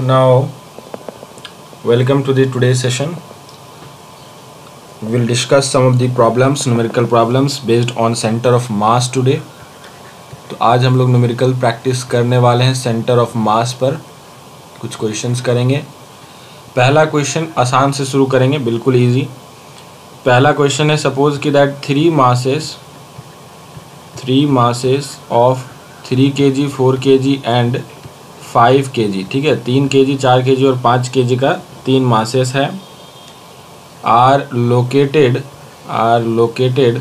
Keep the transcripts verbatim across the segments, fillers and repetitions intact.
Now welcome to the today's session. We will discuss some of the problems, numerical problems based on center of mass today. तो आज हम लोग numerical practice करने वाले हैं center of mass पर. कुछ questions करेंगे. पहला question आसान से शुरू करेंगे, बिल्कुल easy. पहला question है suppose कि that three masses, three masses of three kg, four kg and five K G, ठीक है, तीन के जी, चार के जी और पाँच के जी का तीन मासेस है, are located are located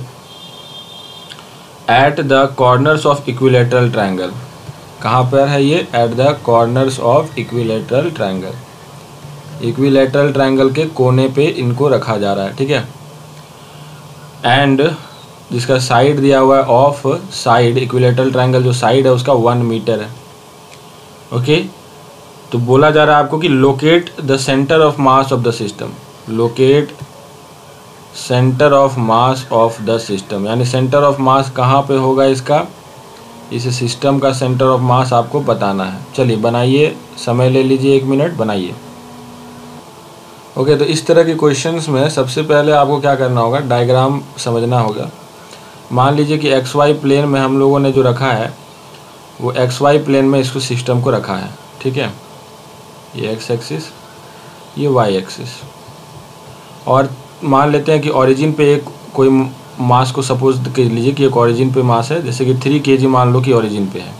at the corners of equilateral triangle. कहाँ पर है ये? At the corners of equilateral triangle. Equilateral triangle के कोने पे इनको रखा जा रहा है, ठीक है, एंड जिसका साइड दिया हुआ है, ऑफ साइड इक्विलेटरल ट्रायंगल जो साइड है उसका वन मीटर है. Okay okay? तो बोला जा रहा है आपको कि locate the centre of mass of the system. Locate centre of mass of the system, यानी सेंटर ऑफ मास कहाँ पे होगा इसका, इस सिस्टम का सेंटर ऑफ मास आपको बताना है. चलिए बनाइए, समय ले लीजिए, एक मिनट बनाइए. ओके okay, तो इस तरह के क्वेश्चंस में सबसे पहले आपको क्या करना होगा, डायग्राम समझना होगा. मान लीजिए कि एक्स वाई प्लेन में हम लोगों ने जो रखा है वो एक्स वाई प्लेन में इसको सिस्टम को रखा है, ठीक है, ये एक्स एक्सिस, ये वाई एक्सिस, और मान लेते हैं कि ऑरिजिन पे एक कोई मास को सपोज कर लीजिए कि एक ऑरिजिन पे मास है, जैसे कि थ्री केजी मान लो कि ऑरिजिन पे है,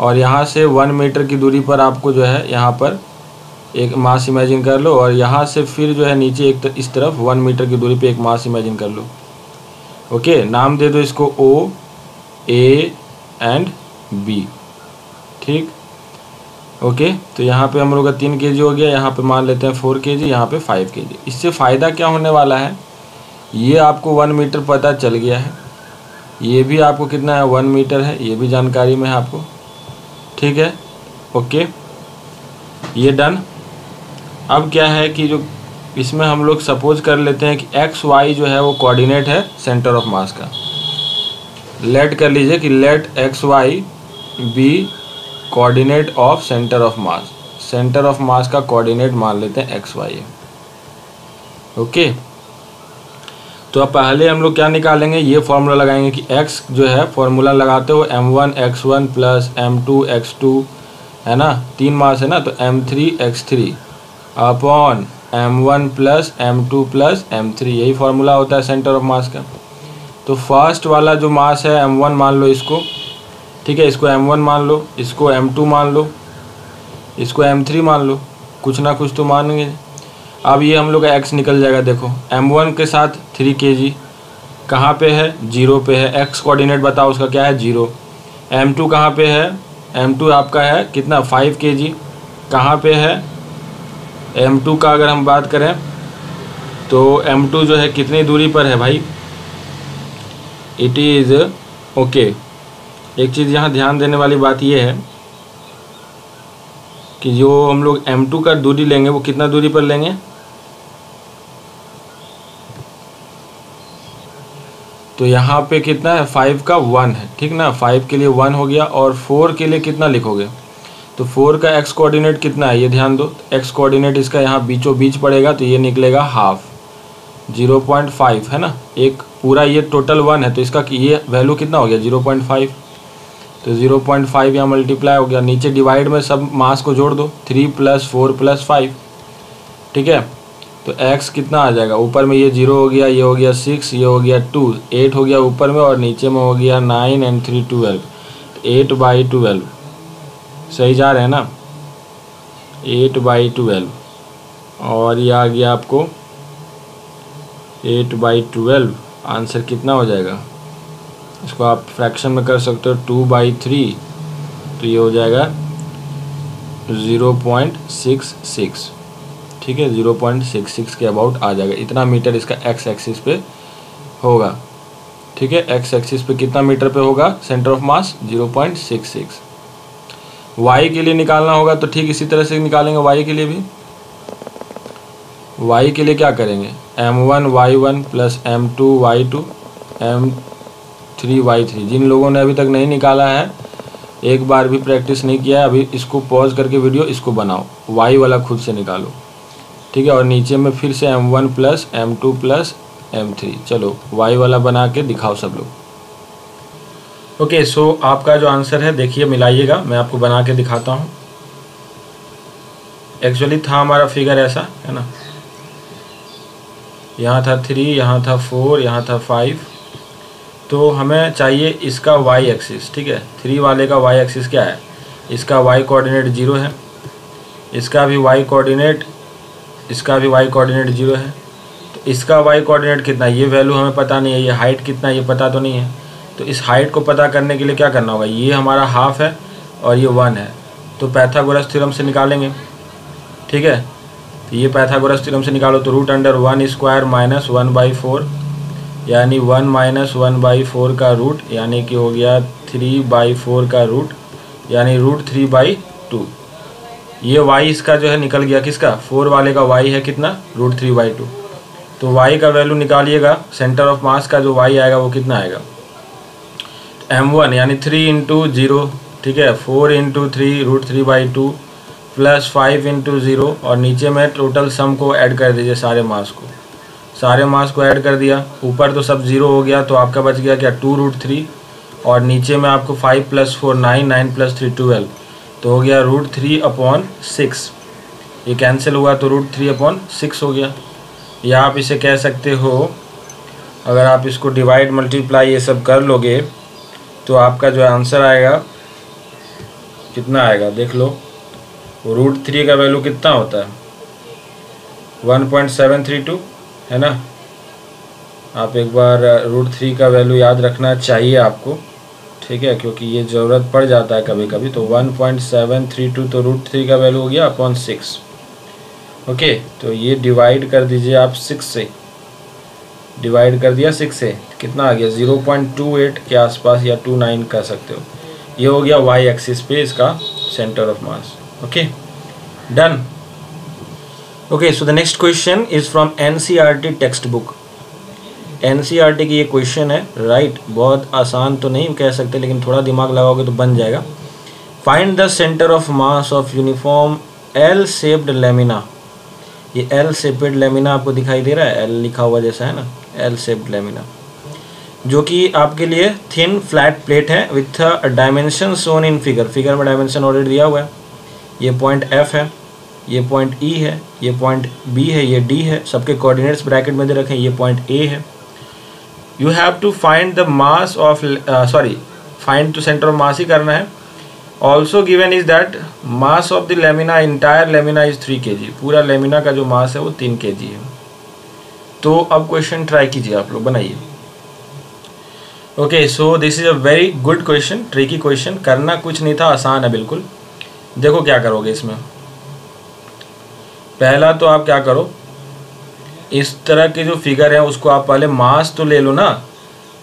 और यहाँ से वन मीटर की दूरी पर आपको जो है यहाँ पर एक मास इमेजिन कर लो, और यहाँ से फिर जो है नीचे एक तर, इस तरफ वन मीटर की दूरी पर एक मास इमेजिन कर लो. ओके, नाम दे दो इसको ओ, ए एंड बी, ठीक. ओके, तो यहाँ पे हम लोग का तीन केजी हो गया, यहाँ पे मान लेते हैं फोर केजी, यहाँ पे फाइव केजी. इससे फ़ायदा क्या होने वाला है, ये आपको वन मीटर पता चल गया है, ये भी आपको कितना है, वन मीटर है, ये भी जानकारी में है आपको, ठीक है. ओके, ये डन. अब क्या है कि जो इसमें हम लोग सपोज कर लेते हैं कि एक्स वाई जो है वो कोऑर्डिनेट है सेंटर ऑफ मास का. लेट कर लीजिए कि let X Y B coordinate of centre of mass. Centre of mass का कोऑर्डिनेट मान लेते हैं एक्स वाई. ओके, तो अब पहले हम लोग क्या निकालेंगे, ये फॉर्मूला लगाएंगे कि एक्स जो है, फॉर्मूला लगाते हो M one X one plus M two X two, है ना, तीन मास है ना, तो M three X three upon M one plus M two plus M three, यही फॉर्मूला होता है सेंटर ऑफ मास का. तो फर्स्ट वाला जो मास है एम वन मान लो इसको, ठीक है, इसको एम वन मान लो, इसको एम टू मान लो, इसको एम थ्री मान लो, कुछ ना कुछ तो मानेंगे. अब ये हम लोग का x निकल जाएगा, देखो एम वन के साथ थ्री केजी कहाँ पे है, जीरो पे है, x कोऑर्डिनेट बताओ उसका क्या है, जीरो. एम टू कहाँ पे है, एम टू आपका है कितना, फाइव केजी कहाँ पे है, एम टू का अगर हम बात करें तो एम टू जो है कितनी दूरी पर है भाई, इट इज़ ओके. एक चीज़ यहाँ ध्यान देने वाली बात यह है कि जो हम लोग एम टू का दूरी लेंगे वो कितना दूरी पर लेंगे, तो यहाँ पे कितना है, फाइव का वन है, ठीक ना, फाइव के लिए वन हो गया, और फोर के लिए कितना लिखोगे, तो फोर का एक्स कोऑर्डिनेट कितना है, ये ध्यान दो, एक्स कोऑर्डिनेट इसका यहाँ बीचों बीच पड़ेगा, तो ये निकलेगा हाफ, जीरो पॉइंट फाइव है ना, एक पूरा ये टोटल वन है, तो इसका ये वैल्यू कितना हो गया, जीरो पॉइंट फाइव, तो जीरो पॉइंट फाइव यहाँ मल्टीप्लाई हो गया, नीचे डिवाइड में सब मास को जोड़ दो, three plus four plus five, ठीक है, तो एक्स कितना आ जाएगा, ऊपर में ये जीरो हो गया, ये हो गया सिक्स, ये हो गया टू, एट हो गया ऊपर में, और नीचे में हो गया nine and three twelve, eight by twelve, सही जा रहे हैं ना, एट बाई ट्वेल्व, और ये आ गया आपको एट बाई ट्वेल्व. आंसर कितना हो जाएगा, इसको आप फ्रैक्शन में कर सकते हो, टू बाई थ्री, तो ये हो जाएगा ज़ीरो पॉइंट सिक्स सिक्स, ठीक है, ज़ीरो पॉइंट सिक्स सिक्स के अबाउट आ जाएगा. इतना मीटर इसका एक्स एक्सिस पे होगा, ठीक है, एक्स एक्सिस पे कितना मीटर पे होगा centre of mass, zero point six six. Y के लिए निकालना होगा तो ठीक इसी तरह से निकालेंगे. वाई के लिए भी, y के लिए क्या करेंगे, M one Y one plus M two Y two M three Y three. जिन लोगों ने अभी तक नहीं निकाला है एक बार भी प्रैक्टिस नहीं किया है, अभी इसको पॉज करके वीडियो इसको बनाओ, वाई वाला खुद से निकालो, ठीक है। और नीचे में फिर से M one plus M two plus M three, चलो वाई वाला बना के दिखाओ सब लोग। ओके सो आपका जो आंसर है देखिए, मिलाइएगा, मैं आपको बना के दिखाता हूँ। एक्चुअली था हमारा फिगर ऐसा, है ना, यहाँ था थ्री, यहाँ था फोर, यहाँ था फाइव, तो हमें चाहिए इसका वाई एक्सिस, ठीक है। थ्री वाले का वाई एक्सिस क्या है, इसका वाई कोऑर्डिनेट जीरो है, इसका भी वाई कोऑर्डिनेट, इसका भी वाई कोऑर्डिनेट जीरो है। तो इसका वाई कोऑर्डिनेट कितना, ये वैल्यू हमें पता नहीं है, ये हाइट कितना ये पता तो नहीं है। तो इस हाइट को पता करने के लिए क्या करना होगा, ये हमारा हाफ है और ये वन है, तो पाइथागोरस थ्योरम से निकालेंगे, ठीक है। तो ये पाइथागोरस थ्योरम से निकालो, तो root under one square minus one by four, यानी one minus one by four का रूट, यानी कि हो गया थ्री बाई फोर का रूट, यानी रूट थ्री बाई टू। ये y इसका जो है निकल गया, किसका, फोर वाले का y है कितना, रूट थ्री बाई टू। तो y का वैल्यू निकालिएगा, सेंटर ऑफ मास का जो y आएगा वो कितना आएगा, एम वन यानी थ्री इंटू जीरो, ठीक है, four into three root three by two plus five into zero, और नीचे में टोटल सम को ऐड कर दीजिए, सारे मास को, सारे मास को ऐड कर दिया। ऊपर तो सब जीरो हो गया, तो आपका बच गया क्या, टू रूट थ्री, और नीचे में आपको five plus four nine, nine plus three twelve, तो हो गया रूट थ्री अपॉन सिक्स। ये कैंसिल हुआ तो रूट थ्री अपॉन सिक्स हो गया, या आप इसे कह सकते हो, अगर आप इसको डिवाइड मल्टीप्लाई ये सब कर लोगे तो आपका जो आंसर आएगा कितना आएगा, देख लो रूट थ्री का वैल्यू कितना होता है, one point seven three two, है ना। आप एक बार रूट थ्री का वैल्यू याद रखना चाहिए आपको, ठीक है, क्योंकि ये ज़रूरत पड़ जाता है कभी कभी। तो one point seven three two, तो रूट थ्री का वैल्यू हो गया अपॉन सिक्स, ओके। तो ये डिवाइड कर दीजिए आप सिक्स से, डिवाइड कर दिया सिक्स से, कितना आ गया ज़ीरो पॉइंट टू एट के आसपास, या टू नाइन कह सकते हो। ये हो गया वाई एक्सिस पे इसका centre of mass, okay, done. Okay so the next question is from NCERT text book. NCERT की ये क्वेश्चन है, राइट right? बहुत आसान तो नहीं कह सकते, लेकिन थोड़ा दिमाग लगाओगे तो बन जाएगा। Find the centre of mass of uniform L shaped lamina. ये एल शेप्ड लेमिना आपको दिखाई दे रहा है, एल लिखा हुआ जैसा है ना, एल शेप्ड लेमिना, जो कि आपके लिए थिन फ्लैट प्लेट है with dimension shown in figure. Figure में डायमेंशन ऑलरेडी दिया हुआ है, ये पॉइंट एफ है, ये पॉइंट ई है, ये पॉइंट बी है, ये डी है, सबके कोऑर्डिनेट्स ब्रैकेट में दे रखे हैं, ये पॉइंट ए है। You have to find the mass of, sorry find to centre of mass ही करना है। Also given is that mass of the lamina, entire lamina is three K G, पूरा lamina का जो मास है वो तीन के जी है। तो अब क्वेश्चन ट्राई कीजिए आप लोग, बनाइए। Okay so this is a very good question, tricky question, करना कुछ नहीं था, आसान है बिल्कुल। देखो क्या करोगे इसमें, पहला तो आप क्या करो, इस तरह के जो फिगर है उसको आप पहले मास तो ले लो ना,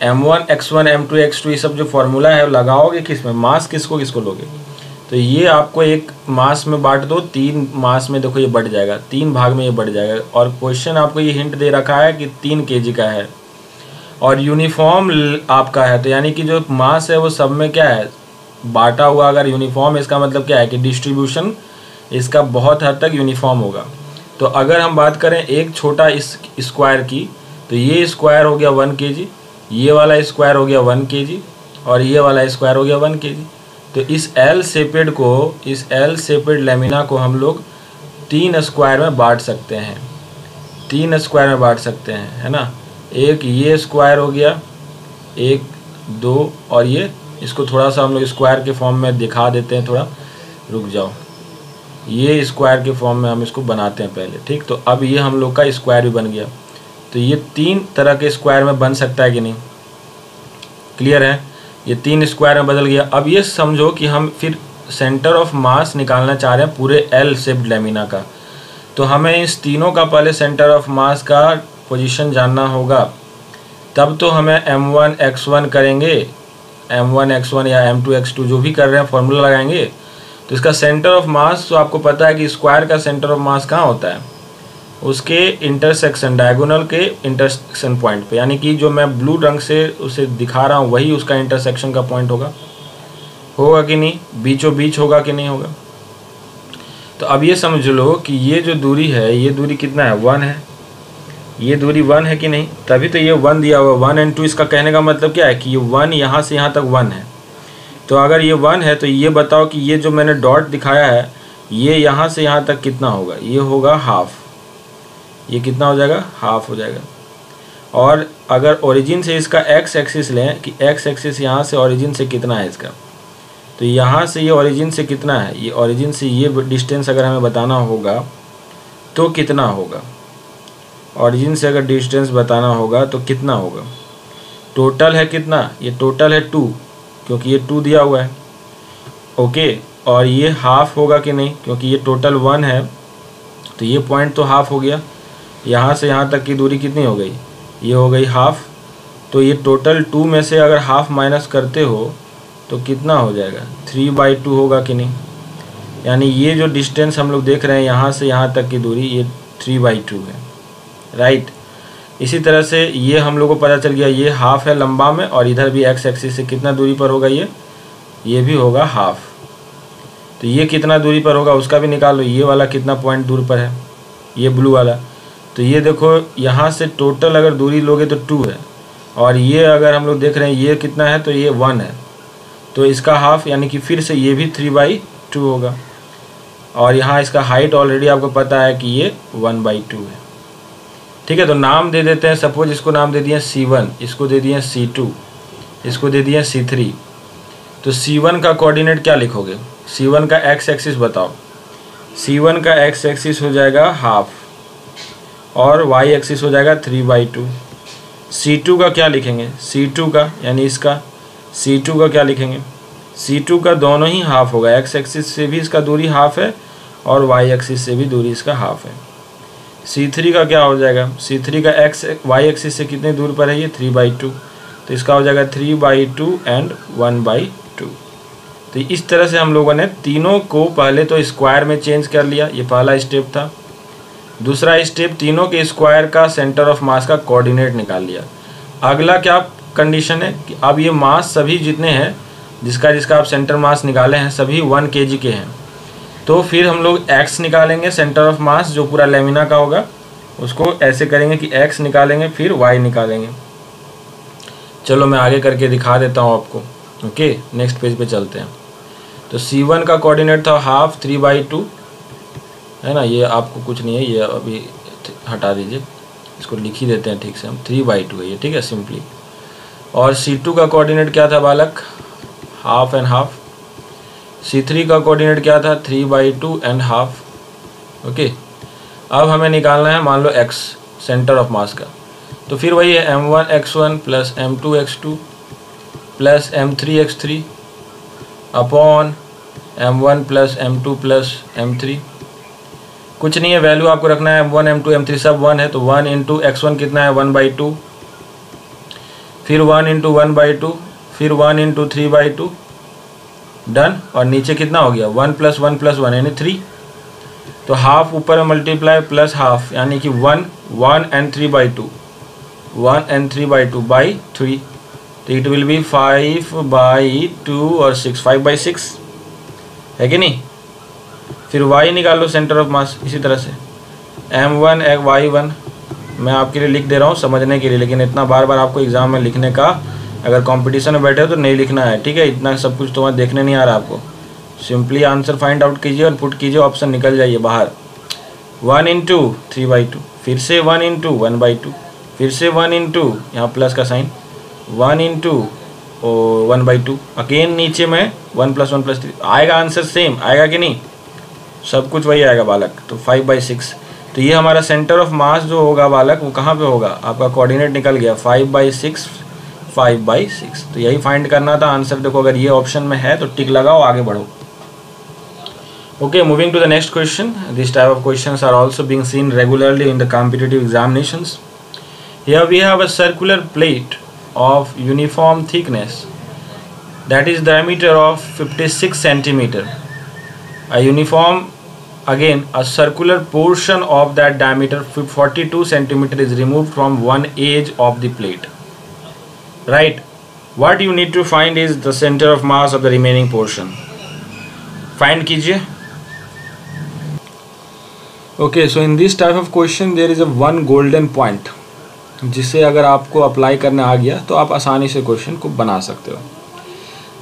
M one, X one, M two, X two, ये सब जो फार्मूला है लगाओगे किस में, मास किसको किसको लोगे। तो ये आपको एक मास में बांट दो, तीन मास में, देखो ये बढ़ जाएगा, तीन भाग में ये बढ़ जाएगा। और क्वेश्चन आपको ये हिंट दे रखा है कि तीन केजी का है और यूनिफॉर्म आपका है, तो यानी कि जो मास है वो सब में क्या है, बांटा हुआ। अगर यूनिफॉर्म, इसका मतलब क्या है कि डिस्ट्रीब्यूशन इसका बहुत हद तक यूनिफॉर्म होगा। तो अगर हम बात करें एक छोटा इस स्क्वायर की, तो ये स्क्वायर हो गया वन के जी, ये वाला स्क्वायर हो गया वन के जी, और ये वाला स्क्वायर हो गया वन के जी। तो इस एल शेपेड को, इस एल शेपेड लेमिना को हम लोग तीन स्क्वायर में बांट सकते हैं, तीन स्क्वायर में बांट सकते हैं, है ना। एक ये स्क्वायर हो गया, एक, दो, और ये, इसको थोड़ा सा हम लोग स्क्वायर के फॉर्म में दिखा देते हैं, थोड़ा रुक जाओ, ये स्क्वायर के फॉर्म में हम इसको बनाते हैं पहले, ठीक। तो अब ये हम लोग का स्क्वायर भी बन गया। तो ये तीन तरह के स्क्वायर में बन सकता है कि नहीं, क्लियर है, ये तीन स्क्वायर में बदल गया। अब ये समझो कि हम फिर सेंटर ऑफ मास निकालना चाह रहे हैं पूरे एल शेप्ड लेमिना का, तो हमें इस तीनों का पहले सेंटर ऑफ मास का पोजीशन जानना होगा, तब तो हमें एम वन एक्स वन करेंगे, एम वन एक्स वन या एम टू एक्स टू जो भी कर रहे हैं फॉर्मूला लगाएंगे। तो इसका सेंटर ऑफ मास, तो आपको पता है कि स्क्वायर का सेंटर ऑफ मास कहाँ होता है, उसके इंटरसेक्शन, डायगोनल के इंटरसेक्शन पॉइंट पे, यानी कि जो मैं ब्लू रंग से उसे दिखा रहा हूँ वही उसका इंटरसेक्शन का पॉइंट होगा। होगा कि नहीं, बीचों बीच होगा कि नहीं होगा। तो अब ये समझ लो कि ये जो दूरी है, ये दूरी कितना है, वन है। ये दूरी वन है कि नहीं, तभी तो ये वन दिया हुआ, वन एंड टू। इसका कहने का मतलब क्या है कि ये वन यहाँ से यहाँ तक वन है। तो अगर ये वन है तो ये बताओ कि ये जो मैंने डॉट दिखाया है ये यहाँ से यहाँ तक कितना होगा, ये होगा हाफ। ये कितना हो जाएगा, हाफ हो जाएगा। और अगर ओरिजिन से इसका एक्स एक्सिस लें कि एक्स एक्सिस यहाँ से ओरिजिन से कितना है इसका, तो यहाँ से ये ओरिजिन से कितना है, ये ओरिजिन से ये डिस्टेंस अगर हमें बताना होगा तो कितना होगा, ओरिजिन से अगर डिस्टेंस बताना होगा तो कितना होगा। टोटल है कितना, ये टोटल है टू, क्योंकि ये टू दिया हुआ है, ओके। और ये हाफ होगा कि नहीं, क्योंकि ये टोटल वन है, तो ये पॉइंट तो हाफ हो गया। यहाँ से यहाँ तक की दूरी कितनी हो गई, ये हो गई हाफ। तो ये टोटल टू में से अगर हाफ माइनस करते हो तो कितना हो जाएगा, थ्री बाई टू होगा कि नहीं। यानी ये जो डिस्टेंस हम लोग देख रहे हैं यहाँ से यहाँ तक की दूरी, ये थ्री बाई टू है, राइट। इसी तरह से ये हम लोग को पता चल गया, ये हाफ है लंबा में, और इधर भी एक्स एक्सिस से कितना दूरी पर होगा, ये ये भी होगा हाफ। तो ये कितना दूरी पर होगा उसका भी निकाल लो, ये वाला कितना पॉइंट दूर पर है, ये ब्लू वाला। तो ये देखो यहाँ से टोटल अगर दूरी लोगे तो टू है, और ये अगर हम लोग देख रहे हैं ये कितना है, तो ये वन है। तो इसका हाफ यानी कि फिर से ये भी थ्री बाई टू होगा। और यहाँ इसका हाइट ऑलरेडी आपको पता है कि ये वन बाई टू है, ठीक है। तो नाम दे देते हैं, सपोज इसको नाम दे दिए सी वन, इसको दे दिए सी टू, इसको दे दिए सी थ्री। तो सी वन का कोऑर्डिनेट क्या लिखोगे, सी वन का एक्स एक्सिस बताओ। सी वन का एक्स एक्सिस हो जाएगा हाफ और वाई एक्सिस हो जाएगा three by two. C two का क्या लिखेंगे, सी टू का यानी इसका, सी टू का क्या लिखेंगे, सी टू का दोनों ही हाफ होगा, एक्स एक्सिस से भी इसका दूरी हाफ है और वाई एक्सिस से भी दूरी इसका हाफ है। सी थ्री का क्या हो जाएगा, सी थ्री का एक्स वाई एक्सिस से कितने दूर पर है, ये थ्री बाई टू, तो इसका हो जाएगा three by two and one by two. तो इस तरह से हम लोगों ने तीनों को पहले तो स्क्वायर में चेंज कर लिया, ये पहला स्टेप था। दूसरा स्टेप तीनों के स्क्वायर का सेंटर ऑफ मास का कोऑर्डिनेट निकाल लिया। अगला क्या कंडीशन है कि अब ये मास सभी जितने हैं, जिसका जिसका आप सेंटर मास निकाले हैं, सभी वन के जी के हैं। तो फिर हम लोग x निकालेंगे, सेंटर ऑफ मास जो पूरा लेमिना का होगा उसको ऐसे करेंगे कि x निकालेंगे फिर y निकालेंगे। चलो मैं आगे करके दिखा देता हूँ आपको, ओके। नेक्स्ट पेज पे चलते हैं। तो सी वन का कोऑर्डिनेट था हाफ थ्री बाई टू है ना, ये आपको कुछ नहीं है, ये अभी हटा दीजिए, इसको लिख ही देते हैं ठीक से हम, थ्री बाई टू है ये, ठीक है सिंपली। और सी टू का कोऑर्डिनेट क्या था बालक, half and half. C three का कोऑर्डिनेट क्या था, three by two and half, okay. अब हमें निकालना है मान लो x सेंटर ऑफ मास का, तो फिर वही है M one X one plus M two X two plus M three X three upon M one plus M two plus M three. कुछ नहीं है, वैल्यू आपको रखना है, M one M two M three सब वन है, तो one into X one कितना है, वन बाई टू, फिर one into one by two, फिर one into three by two, done. और नीचे कितना हो गया, one plus one plus one यानी थ्री, तो हाफ ऊपर में मल्टीप्लाई प्लस हाफ यानी कि one, one and three by two, one and three by two by three, तो it will be five by two और सिक्स, फाइव बाई सिक्स है कि नहीं। फिर वाई निकाल लो सेंटर ऑफ मास इसी तरह से, एम वन एक वाई वन। मैं आपके लिए लिख दे रहा हूँ समझने के लिए, लेकिन इतना बार बार आपको एग्जाम में लिखने का, अगर कंपटीशन में बैठे हो तो नहीं लिखना है, ठीक है। इतना सब कुछ तो वहाँ देखने नहीं आ रहा आपको, सिंपली आंसर फाइंड आउट कीजिए और पुट कीजिए, ऑप्शन निकल जाइए बाहर। One into three by two, फिर से one into one by two, फिर से वन इंटू यहाँ प्लस का sign, one into one by two, again नीचे में one plus one plus three, आएगा आंसर सेम आएगा कि नहीं, सब कुछ वही आएगा बालक। तो फाइव बाई सिक्स, तो ये हमारा सेंटर ऑफ मास जो होगा बालक वो कहाँ पर होगा, आपका कोऑर्डिनेट निकल गया five by six, five by six. तो यही फाइंड करना था आंसर, देखो अगर ये ऑप्शन में है तो टिक लगाओ, आगे बढ़ो, okay. Moving to the next question, this type of questions are also being seen regularly in the competitive examinations. Here we have a circular plate of uniform thickness that is diameter of fifty six centimetre, a uniform again a circular portion of that diameter forty two centimetre is removed from one edge of the plate, right right. what you need to find is the center of mass of the remaining portion. Find कीजिए. Okay, so in this type of question there is a one golden point जिसे अगर आपको apply करना आ गया तो आप आसानी से क्वेश्चन को बना सकते हो.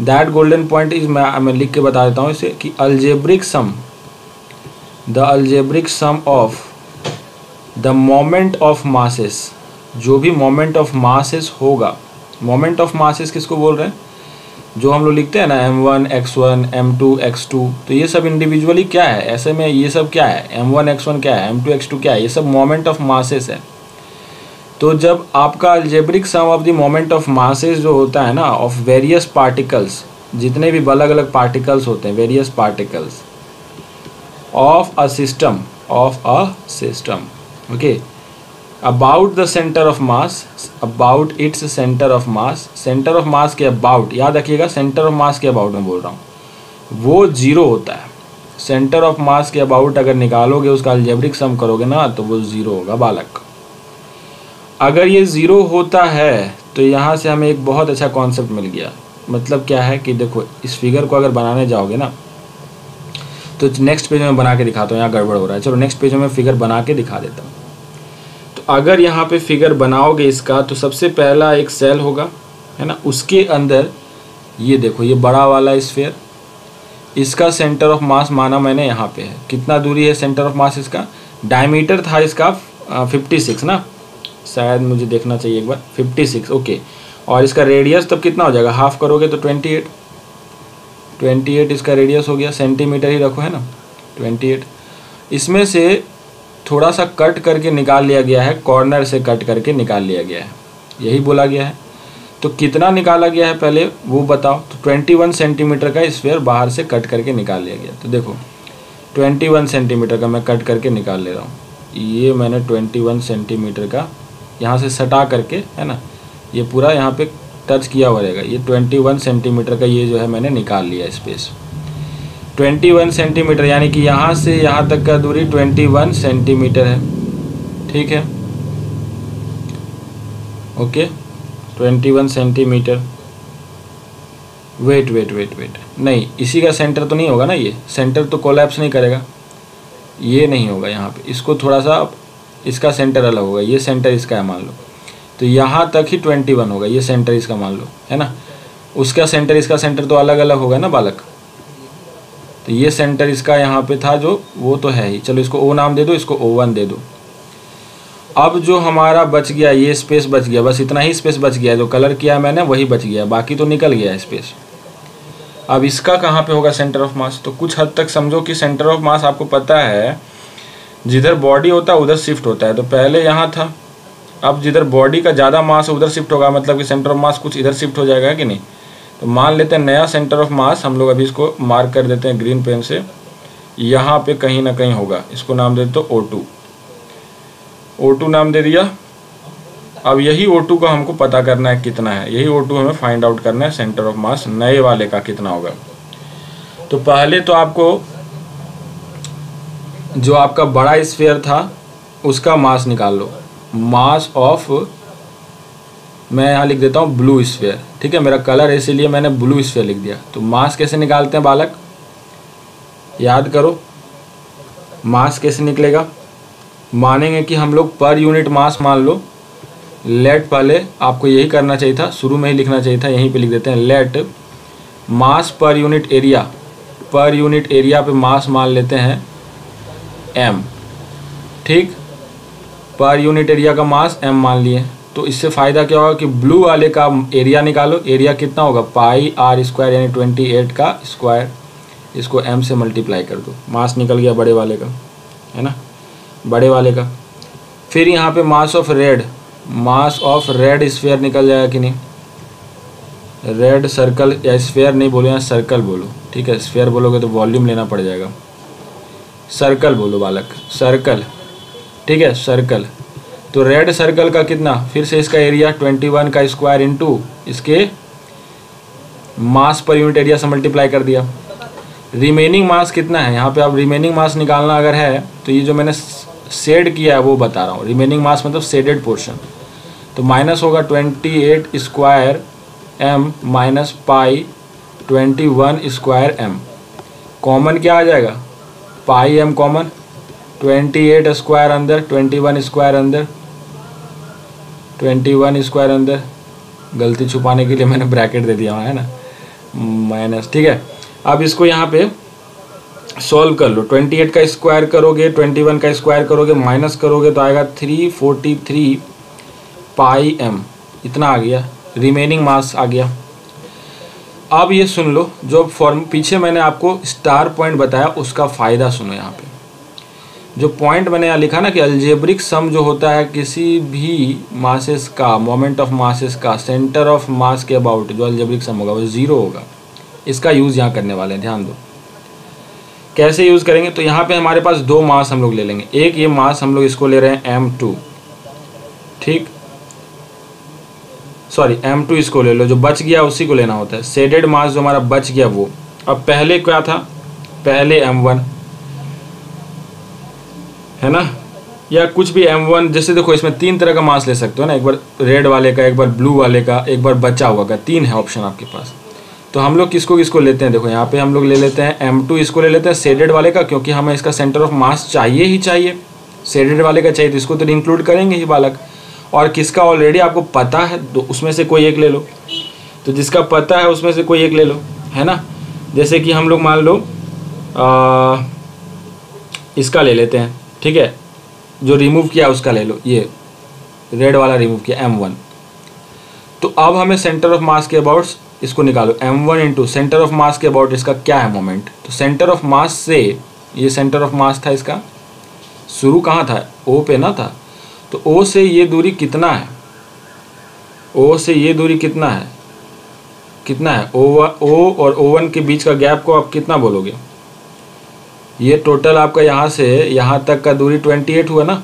दैट गोल्डन पॉइंट इज मैं मैं लिख के बता देता हूँ इसे कि algebraic sum the algebraic sum of the moment of masses, जो भी मोमेंट ऑफ मासेस होगा. मोमेंट ऑफ मासेस किसको बोल रहे हैं? जो हम लोग लिखते हैं ना M one X one M two X two, तो ये सब इंडिविजुअली क्या है? ऐसे में ये सब क्या है? एम वन एक्स वन क्या है, एम टू एक्स टू क्या है, ये सब मोमेंट ऑफ मासेस है. तो जब आपका algebraic sum of the moment of masses जो होता है ना ऑफ वेरियस पार्टिकल्स, जितने भी अलग अलग पार्टिकल्स होते हैं, various particles of a system of a system okay about the centre of mass, about its centre of mass, centre of mass के अबाउट, याद रखिएगा सेंटर ऑफ मास के अबाउट मैं बोल रहा हूँ, वो जीरो होता है. सेंटर ऑफ मास के अबाउट अगर निकालोगे उसका अल्जेब्रिक सम करोगे ना तो वो ज़ीरो होगा बालक. अगर ये ज़ीरो होता है तो यहाँ से हमें एक बहुत अच्छा कॉन्सेप्ट मिल गया. मतलब क्या है कि देखो इस फिगर को अगर बनाने जाओगे ना तो नेक्स्ट पेज में बना के दिखाता हूँ, यहाँ गड़बड़ हो रहा है. चलो नेक्स्ट पेज में फिगर बना के दिखा देता हूँ. अगर यहाँ पे फिगर बनाओगे इसका तो सबसे पहला एक सेल होगा है ना, उसके अंदर ये देखो ये बड़ा वाला स्फीयर, इसका सेंटर ऑफ मास माना मैंने यहाँ पे है. कितना दूरी है सेंटर ऑफ मास इसका? डायमीटर था इसका फिफ्टी सिक्स ना, शायद मुझे देखना चाहिए एक बार, फिफ्टी सिक्स ओके. और इसका रेडियस तब कितना हो जाएगा? हाफ करोगे तो ट्वेंटी एट, ट्वेंटी एट इसका रेडियस हो गया. सेंटीमीटर ही रखो है ना, ट्वेंटी एट. इसमें से थोड़ा सा कट करके निकाल लिया गया है, कॉर्नर से कट करके निकाल लिया गया है, यही बोला गया है. तो कितना निकाला गया है पहले वो बताओ. तो इक्कीस सेंटीमीटर का स्फीयर बाहर से कट करके निकाल लिया गया. तो देखो इक्कीस सेंटीमीटर का मैं कट करके निकाल ले रहा हूँ. ये मैंने इक्कीस सेंटीमीटर का यहाँ से सटा करके है ना, ये पूरा यहाँ पे टच किया हुआ रहेगा. ये इक्कीस सेंटीमीटर का ये जो है मैंने निकाल लिया स्पेस. इक्कीस सेंटीमीटर यानी कि यहाँ से यहाँ तक का दूरी इक्कीस सेंटीमीटर है, ठीक है ओके. इक्कीस centimetre, wait wait wait wait नहीं, इसी का सेंटर तो नहीं होगा ना, ये सेंटर तो कोलैप्स नहीं करेगा, ये नहीं होगा. यहाँ पे इसको थोड़ा सा इसका सेंटर अलग होगा, ये सेंटर इसका है मान लो, तो यहाँ तक ही इक्कीस होगा. ये सेंटर इसका मान लो है ना, उसका सेंटर इसका सेंटर तो अलग अलग होगा ना बालक. तो ये सेंटर इसका यहाँ पे था जो वो तो है ही. चलो इसको ओ नाम दे दो, इसको ओ वन दे दो. अब जो हमारा बच गया ये स्पेस बच गया, बस इतना ही स्पेस बच गया, जो कलर किया मैंने वही बच गया, बाकी तो निकल गया स्पेस. अब इसका कहाँ पे होगा सेंटर ऑफ मास? तो कुछ हद तक समझो कि सेंटर ऑफ मास आपको पता है जिधर बॉडी होता है उधर शिफ्ट होता है. तो पहले यहाँ था, अब जिधर बॉडी का ज़्यादा मास उधर शिफ्ट होगा, मतलब कि सेंटर ऑफ मास कुछ इधर शिफ्ट हो जाएगा कि नहीं. तो मान लेते हैं नया सेंटर ऑफ मास, हम लोग अभी इसको मार्क कर देते हैं ग्रीन पेन से, यहाँ पे कहीं ना कहीं होगा. इसको नाम दे दो ओ टू, ओ टू नाम दे दिया. अब यही ओ टू का हमको पता करना है कितना है, यही ओ टू हमें फाइंड आउट करना है सेंटर ऑफ मास नए वाले का कितना होगा. तो पहले तो आपको जो आपका बड़ा स्फीयर था उसका मास निकाल लो. मास ऑफ, मैं यहाँ लिख देता हूँ ब्लू स्फीयर, ठीक है, मेरा कलर है इसीलिए मैंने ब्लू स्फीयर लिख दिया. तो मास कैसे निकालते हैं बालक, याद करो मास कैसे निकलेगा. मानेंगे कि हम लोग पर यूनिट मास मान लो, लेट, पहले आपको यही करना चाहिए था, शुरू में ही लिखना चाहिए था, यहीं पे लिख देते हैं let mass per unit area. Per unit area पे मास मान लेते हैं एम, ठीक, पर यूनिट एरिया का मास एम मान लिए. तो इससे फ़ायदा क्या होगा कि ब्लू वाले का एरिया निकालो, एरिया कितना होगा पाई आर स्क्वायर यानी ट्वेंटी एट का स्क्वायर, इसको एम से मल्टीप्लाई कर दो, मास निकल गया बड़े वाले का है ना, बड़े वाले का. फिर यहाँ पे mass of red, mass of red sphere निकल जाएगा कि नहीं, रेड सर्कल या स्फीयर नहीं बोलो, यहाँ सर्कल बोलो, ठीक है, स्फीयर बोलोगे तो वॉल्यूम लेना पड़ जाएगा, सर्कल बोलो बालक, सर्कल, ठीक है सर्कल. तो रेड सर्कल का कितना, फिर से इसका एरिया इक्कीस का स्क्वायर इंटू इसके मास पर यूनिट एरिया से मल्टीप्लाई कर दिया. रिमेनिंग मास कितना है यहाँ पे, आप रिमेनिंग मास निकालना अगर है तो ये जो मैंने शेड किया है वो बता रहा हूँ. रिमेनिंग मास मतलब शेडेड पोर्शन, तो माइनस होगा twenty eight square M minus pi twenty one square M. Common क्या आ जाएगा, pi M common, twenty eight square अंदर, ट्वेंटी वन स्क्वायर अंदर, ट्वेंटी वन स्क्वायर अंदर, गलती छुपाने के लिए मैंने ब्रैकेट दे दिया है ना, माइनस, ठीक है। अब इसको यहाँ पे सॉल्व कर लो, ट्वेंटी एट का स्क्वायर करोगे, ट्वेंटी वन का स्क्वायर करोगे, माइनस करोगे तो आएगा three forty three pi M, इतना आ गया, रिमेनिंग मास आ गया। अब ये सुन लो, जो फॉर्म पीछे मैंने आपको स्टार पॉइंट बताया उसका फ़ायदा सुनो। यहाँ पे जो पॉइंट मैंने यहाँ लिखा ना कि अल्जेब्रिक सम जो होता है किसी भी मासेस का, मोमेंट ऑफ मासेस का, सेंटर ऑफ मास के अबाउट जो अल्जेब्रिक सम होगा वो ज़ीरो होगा। इसका यूज़ यहाँ करने वाले हैं, ध्यान दो कैसे यूज़ करेंगे। तो यहाँ पे हमारे पास दो मास हम लोग ले लेंगे, एक ये मास हम लोग इसको ले रहे हैं एम टू, ठीक, सॉरी एम टू इसको ले लो, जो बच गया उसी को लेना होता है, शेडेड मास जो हमारा बच गया वो। अब पहले क्या था, पहले एम वन है ना, या कुछ भी एम वन, जैसे देखो इसमें तीन तरह का मास ले सकते हो ना, एक बार रेड वाले का, एक बार ब्लू वाले का, एक बार बचा हुआ का, तीन है ऑप्शन आपके पास। तो हम लोग किसको किसको लेते हैं, देखो यहाँ पे हम लोग ले लेते हैं एम टू, इसको ले लेते हैं शेडेड वाले का, क्योंकि हमें इसका सेंटर ऑफ मास चाहिए ही चाहिए, शेडेड वाले का चाहिए तो इसको तो इंक्लूड करेंगे ही बालक। और किसका ऑलरेडी आपको पता है तो उसमें से कोई एक ले लो, तो जिसका पता है उसमें से कोई एक ले लो, है ना। जैसे कि हम लोग मान लो आ, इसका ले लेते हैं, ठीक है, जो रिमूव किया उसका ले लो, ये रेड वाला रिमूव किया एम वन। तो अब हमें सेंटर ऑफ मास के अबाउट इसको निकालो, M one into centre of mass के अबाउट इसका क्या है मोमेंट, तो सेंटर ऑफ मास से, ये सेंटर ऑफ मास था, इसका शुरू कहाँ था, ओ पे ना था, तो O से ये दूरी कितना है, O से ये दूरी कितना है, कितना है O, O और O वन के बीच का गैप को आप कितना बोलोगे। ये टोटल आपका यहाँ से यहाँ तक का दूरी अट्ठाईस हुआ ना,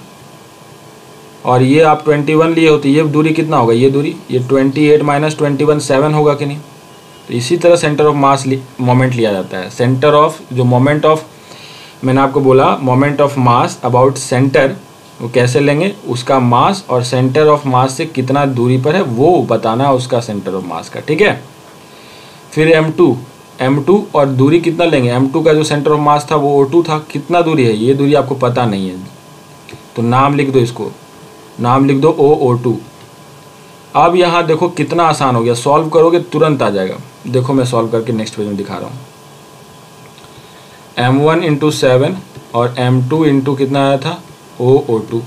और ये आप इक्कीस लिए होती, ये दूरी कितना होगा, ये दूरी, ये अट्ठाईस माइनस इक्कीस सेवन होगा कि नहीं। तो इसी तरह सेंटर ऑफ मास मोमेंट लिया जाता है, सेंटर ऑफ जो मोमेंट ऑफ, मैंने आपको बोला moment of mass about centre, वो कैसे लेंगे, उसका मास और सेंटर ऑफ मास से कितना दूरी पर है वो बताना है उसका सेंटर ऑफ मास का, ठीक है। फिर एम टू, एम टू और दूरी कितना लेंगे, एम टू का जो सेंटर ऑफ मास था वो ओ टू था, कितना दूरी है, ये दूरी आपको पता नहीं है, तो नाम लिख दो, इसको नाम लिख दो ओ ओ टू। अब यहाँ देखो कितना आसान हो गया, सॉल्व करोगे तुरंत आ जाएगा, देखो मैं सॉल्व करके नेक्स्ट पेज में दिखा रहा हूँ। एम वन इंटू सेवन और एम टू इंटू कितना आया था ओ ओ टू,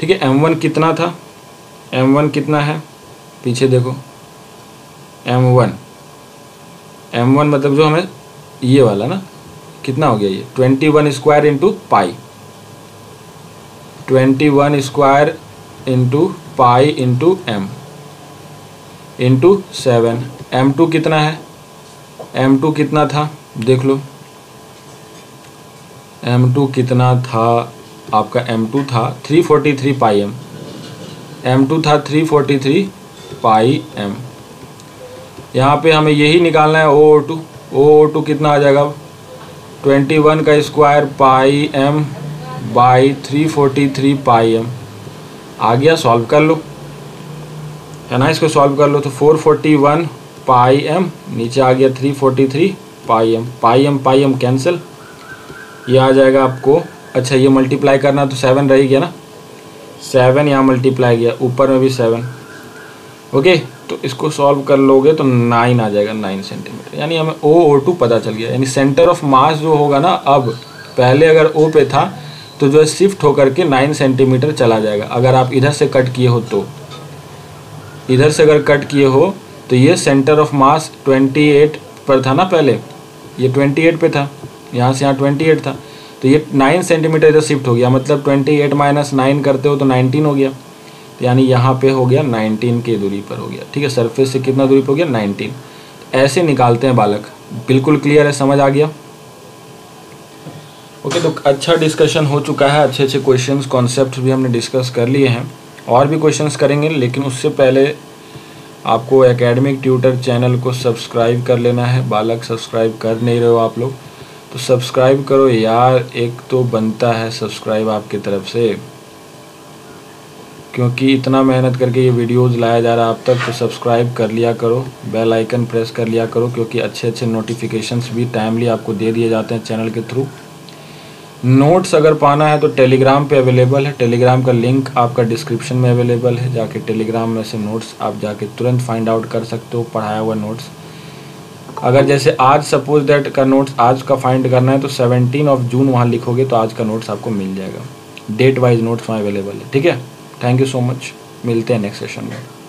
ठीक है। एम वन कितना था, एम वन कितना है, पीछे देखो एम वन, एम वन मतलब जो हमें ये वाला ना, कितना हो गया ये इक्कीस स्क्वायर इंटू पाई, इक्कीस square into pi into M into seven. M two कितना है, एम टू कितना था, देख लो एम टू कितना था आपका, एम टू था तीन सौ तैंतालीस पाई एम, एम टू था तीन सौ तैंतालीस पाई एम। यहाँ पे हमें यही निकालना है ओ ओ टू, ओ ओ टू कितना आ जाएगा, इक्कीस का स्क्वायर पाई एम बाई तीन सौ तैंतालीस पाई एम, आ गया, सॉल्व कर लो, है ना, इसको सॉल्व कर लो। तो चार सौ इकतालीस पाई एम, नीचे आ गया तीन सौ तैंतालीस pi M, pi M pi M cancel, ये आ जाएगा आपको, अच्छा ये मल्टीप्लाई करना तो सेवन रह गया ना, सेवन यहाँ मल्टीप्लाई गया, ऊपर में भी सेवन, ओके। तो इसको सॉल्व कर लोगे तो नाइन आ जाएगा, नाइन सेंटीमीटर, यानी हमें ओ ओ टू पता चल गया, यानी सेंटर ऑफ मास जो होगा ना, अब पहले अगर ओ पे था तो जो है शिफ्ट होकर के नाइन सेंटीमीटर चला जाएगा, अगर आप इधर से कट किए हो तो, इधर से अगर कट किए हो तो, ये centre of mass twenty eight पर था ना पहले, ये ट्वेंटी एट पर था, यहाँ से यहाँ अट्ठाईस था, तो ये नौ सेंटीमीटर इधर शिफ्ट हो गया, मतलब अट्ठाईस माइनस नाइन करते हो तो उन्नीस हो गया, तो यानी यहाँ पे हो गया उन्नीस के दूरी पर हो गया, ठीक है। सरफेस से कितना दूरी पर हो गया, उन्नीस। तो ऐसे निकालते हैं बालक, बिल्कुल क्लियर है, समझ आ गया, ओके। तो अच्छा डिस्कशन हो चुका है, अच्छे अच्छे क्वेश्चन कॉन्सेप्ट भी हमने डिस्कस कर लिए हैं, और भी क्वेश्चन करेंगे, लेकिन उससे पहले आपको एकेडमिक ट्यूटर चैनल को सब्सक्राइब कर लेना है बालक, सब्सक्राइब कर नहीं रहे हो आप लोग तो सब्सक्राइब करो यार, एक तो बनता है सब्सक्राइब आपकी तरफ से। क्योंकि इतना मेहनत करके ये वीडियोज़ लाया जा रहा है आप तक, तो सब्सक्राइब कर लिया करो, बेल आइकन प्रेस कर लिया करो, क्योंकि अच्छे अच्छे नोटिफिकेशंस भी टाइमली आपको दे दिए जाते हैं चैनल के थ्रू। नोट्स अगर पाना है तो टेलीग्राम पे अवेलेबल है, टेलीग्राम का लिंक आपका डिस्क्रिप्शन में अवेलेबल है, जाके टेलीग्राम में से नोट्स आप जाके तुरंत फाइंड आउट कर सकते हो पढ़ाया हुआ नोट्स। अगर जैसे आज सपोज दैट का नोट्स आज का फाइंड करना है तो सेवनटीन ऑफ जून वहाँ लिखोगे तो आज का नोट्स आपको मिल जाएगा, डेट वाइज नोट्स वहाँ अवेलेबल है। ठीक है, थैंक यू सो मच, मिलते हैं नेक्स्ट सेशन में।